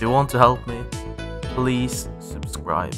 If you want to help me, please subscribe.